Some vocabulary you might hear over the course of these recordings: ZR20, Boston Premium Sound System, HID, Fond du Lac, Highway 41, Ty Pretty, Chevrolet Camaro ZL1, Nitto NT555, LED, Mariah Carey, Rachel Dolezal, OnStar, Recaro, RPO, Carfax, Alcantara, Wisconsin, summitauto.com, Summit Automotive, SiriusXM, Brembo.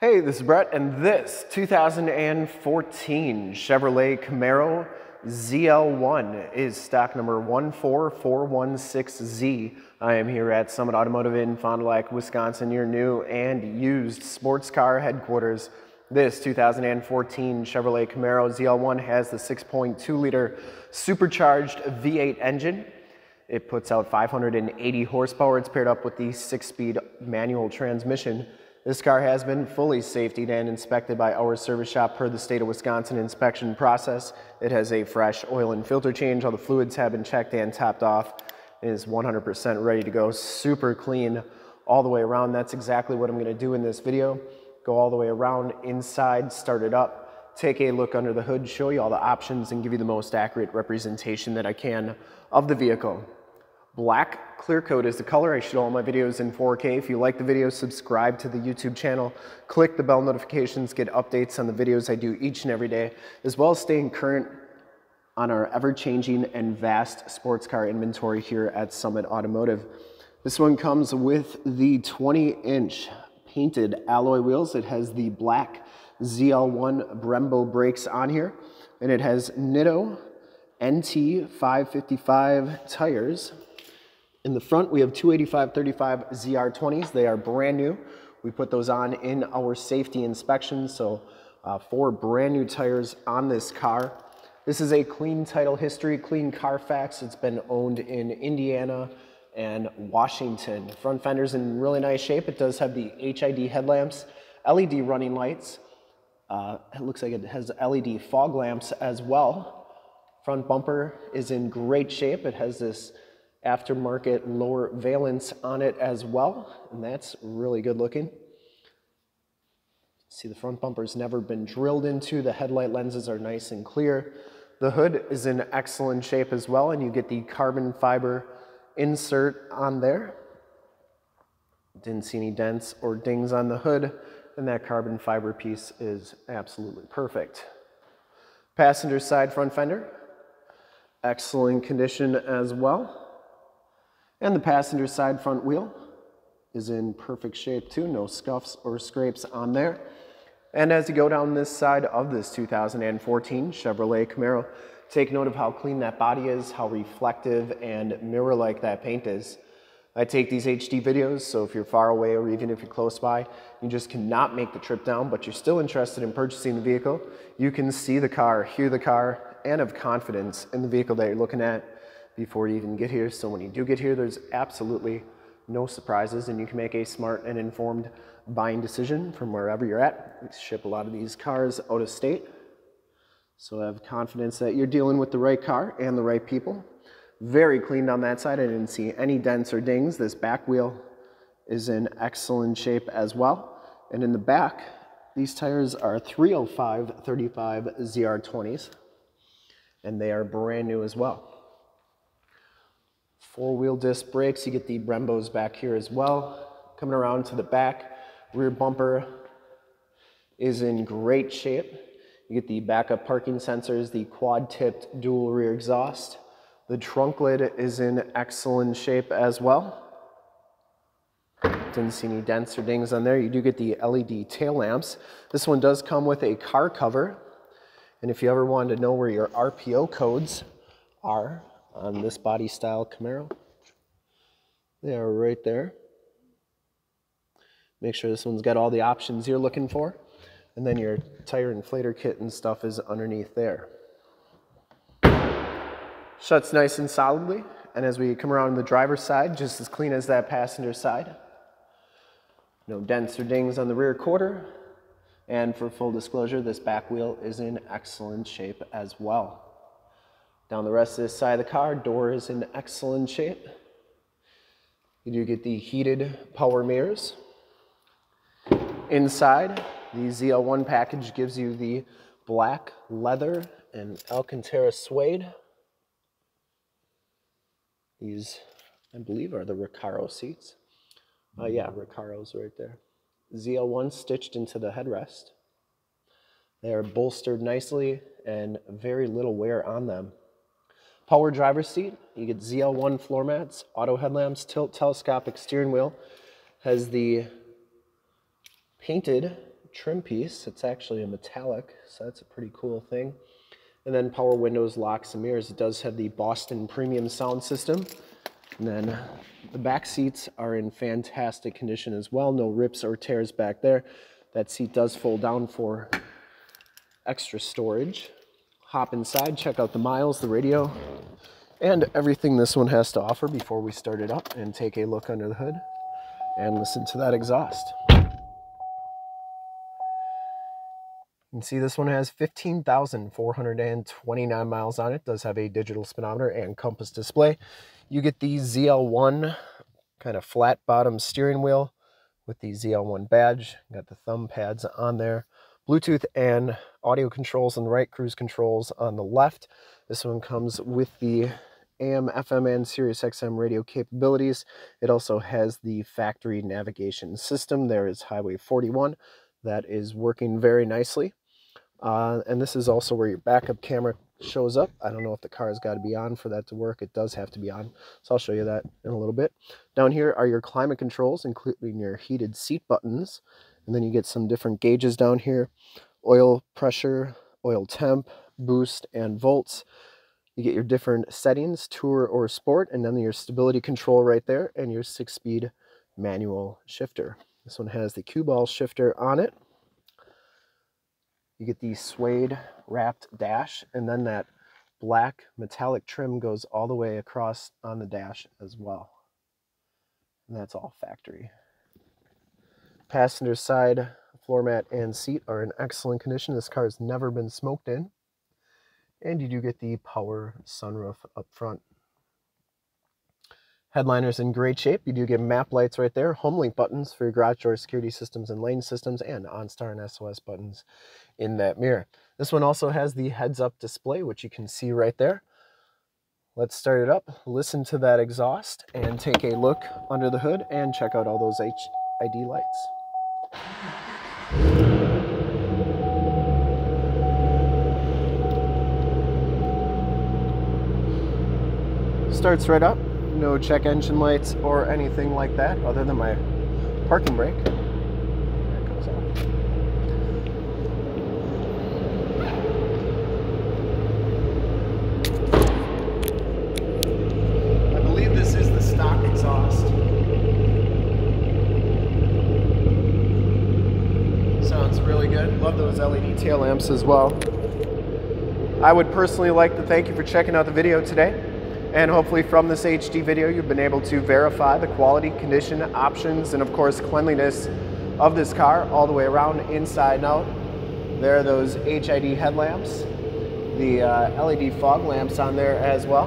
Hey, this is Brett, and this 2014 Chevrolet Camaro ZL1 is stock number 14416Z. I am here at Summit Automotive in Fond du Lac, Wisconsin, your new and used sports car headquarters. This 2014 Chevrolet Camaro ZL1 has the 6.2-liter supercharged V8 engine. It puts out 580 horsepower. It's paired up with the 6-speed manual transmission. This car has been fully safetied and inspected by our service shop per the state of Wisconsin inspection process. It has a fresh oil and filter change. All the fluids have been checked and topped off. It is 100% ready to go, super clean all the way around. That's exactly what I'm going to do in this video. Go all the way around, inside, start it up, take a look under the hood, show you all the options, and give you the most accurate representation that I can of the vehicle. Black clear coat is the color. I shoot all my videos in 4K. If you like the video, subscribe to the YouTube channel, click the bell notifications, get updates on the videos I do each and every day, as well as staying current on our ever-changing and vast sports car inventory here at Summit Automotive. This one comes with the 20-inch painted alloy wheels. It has the black ZL1 Brembo brakes on here, and it has Nitto NT555 tires. In the front, we have 285/35 ZR20s. They are brand new. We put those on in our safety inspection, so four brand new tires on this car. This is a clean title history, clean Carfax. It's been owned in Indiana and Washington. The front fender's in really nice shape. It does have the HID headlamps, LED running lights. It looks like it has LED fog lamps as well. Front bumper is in great shape. It has this aftermarket lower valance on it as well, and that's really good looking. See, the front bumper's never been drilled into. The headlight lenses are nice and clear. The hood is in excellent shape as well, and you get the carbon fiber insert on there. Didn't see any dents or dings on the hood, and that carbon fiber piece is absolutely perfect. Passenger side front fender, excellent condition as well. And the passenger side front wheel is in perfect shape too, no scuffs or scrapes on there. And as you go down this side of this 2014 Chevrolet Camaro, take note of how clean that body is, how reflective and mirror-like that paint is. I take these HD videos, so if you're far away or even if you're close by, you just cannot make the trip down, but you're still interested in purchasing the vehicle, you can see the car, hear the car, and have confidence in the vehicle that you're looking at before you even get here. So when you do get here, there's absolutely no surprises, and you can make a smart and informed buying decision from wherever you're at. We ship a lot of these cars out of state, so have confidence that you're dealing with the right car and the right people. Very clean on that side. I didn't see any dents or dings. This back wheel is in excellent shape as well. And in the back, these tires are 305/35 ZR20s, and they are brand new as well. Four-wheel disc brakes. You get the Brembos back here as well. Coming around to the back, rear bumper is in great shape. You get the backup parking sensors, the quad-tipped dual rear exhaust. The trunk lid is in excellent shape as well. Didn't see any dents or dings on there. You do get the LED tail lamps. This one does come with a car cover, and if you ever wanted to know where your RPO codes are on this body style Camaro, they are right there. Make sure this one's got all the options you're looking for, and then your tire inflator kit and stuff is underneath there. Shuts nice and solidly, and as we come around the driver's side, just as clean as that passenger side. No dents or dings on the rear quarter, and for full disclosure, this back wheel is in excellent shape as well. Down the rest of this side of the car, door is in excellent shape. You do get the heated power mirrors. Inside, the ZL1 package gives you the black leather and Alcantara suede. These, I believe, are the Recaro seats. Yeah, Recaro's right there. ZL1 stitched into the headrest. They are bolstered nicely and very little wear on them. Power driver's seat, you get ZL1 floor mats, auto headlamps, tilt telescopic steering wheel, has the painted trim piece. It's actually a metallic, so that's a pretty cool thing. And then power windows, locks, and mirrors. It does have the Boston Premium Sound System. And then the back seats are in fantastic condition as well. No rips or tears back there. That seat does fold down for extra storage. Hop inside, check out the miles, the radio, and everything this one has to offer before we start it up and take a look under the hood and listen to that exhaust. You can see this one has 15,429 miles on it. Does have a digital speedometer and compass display. You get the ZL1 kind of flat bottom steering wheel with the ZL1 badge. Got the thumb pads on there. Bluetooth and audio controls on the right, cruise controls on the left. This one comes with the AM, FM, and SiriusXM radio capabilities. It also has the factory navigation system. There is Highway 41. That is working very nicely. And this is also where your backup camera shows up. I don't know if the car has got to be on for that to work. It does have to be on, so I'll show you that in a little bit. Down here are your climate controls, including your heated seat buttons. And then you get some different gauges down here. Oil pressure, oil temp, boost, and volts. You get your different settings, tour or sport, and then your stability control right there, and your 6-speed manual shifter. This one has the cue ball shifter on it. You get the suede wrapped dash, and then that black metallic trim goes all the way across on the dash as well. And that's all factory. Passenger side floor mat and seat are in excellent condition. This car has never been smoked in. And you do get the power sunroof up front. Headliner's in great shape. You do get map lights right there, home link buttons for your garage door security systems and lane systems, and OnStar and SOS buttons in that mirror. This one also has the heads-up display, which you can see right there. Let's start it up, listen to that exhaust, and take a look under the hood and check out all those HID lights. Starts right up. No check engine lights or anything like that, other than my parking brake. There it goes off. I believe this is the stock exhaust. Sounds really good. Love those LED tail lamps as well. I would personally like to thank you for checking out the video today. And hopefully from this HD video, you've been able to verify the quality, condition, options, and of course cleanliness of this car all the way around, inside and out. There are those HID headlamps, the LED fog lamps on there as well.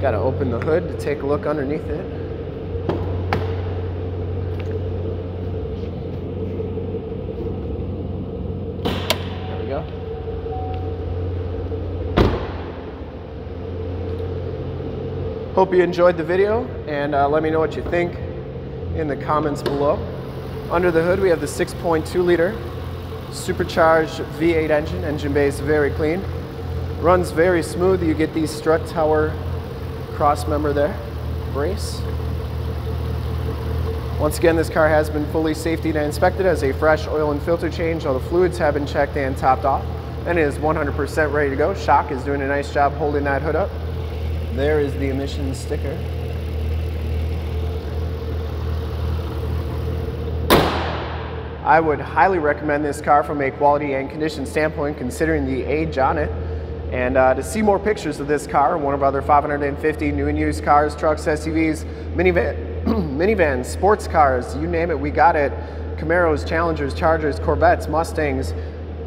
Got to open the hood to take a look underneath it. Hope you enjoyed the video, and let me know what you think in the comments below. Under the hood we have the 6.2 liter supercharged V8 engine. Engine bay is very clean. Runs very smooth. You get the strut tower cross member there, brace. Once again, this car has been fully safety and inspected, as a fresh oil and filter change. All the fluids have been checked and topped off, and it is 100% ready to go. Shock is doing a nice job holding that hood up. There is the emissions sticker. I would highly recommend this car from a quality and condition standpoint, considering the age on it. And to see more pictures of this car, one of our other 550 new and used cars, trucks, SUVs, minivans, sports cars, you name it, we got it. Camaros, Challengers, Chargers, Corvettes, Mustangs.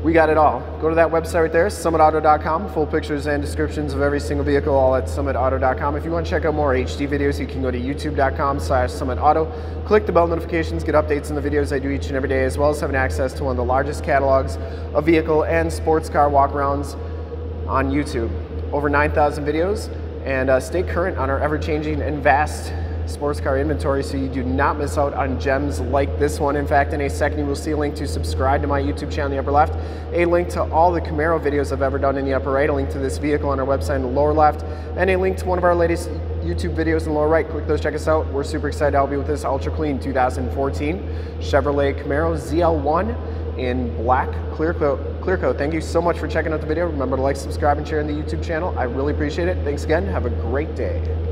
We got it all. Go to that website right there, summitauto.com. Full pictures and descriptions of every single vehicle, all at summitauto.com. If you want to check out more HD videos, you can go to youtube.com/summitauto. Click the bell notifications, get updates on the videos I do each and every day, as well as having access to one of the largest catalogs of vehicle and sports car walkarounds on YouTube. Over 9,000 videos, and stay current on our ever-changing and vast sports car inventory, so you do not miss out on gems like this one. In fact, in a second you will see a link to subscribe to my YouTube channel in the upper left, a link to all the Camaro videos I've ever done in the upper right, a link to this vehicle on our website in the lower left, and a link to one of our latest YouTube videos in the lower right. Click those, check us out. We're super excited to help you with this ultra clean 2014 Chevrolet Camaro ZL1 in black clear coat. Thank you so much for checking out the video. Remember to like, subscribe, and share on the YouTube channel. I really appreciate it. Thanks again. Have a great day.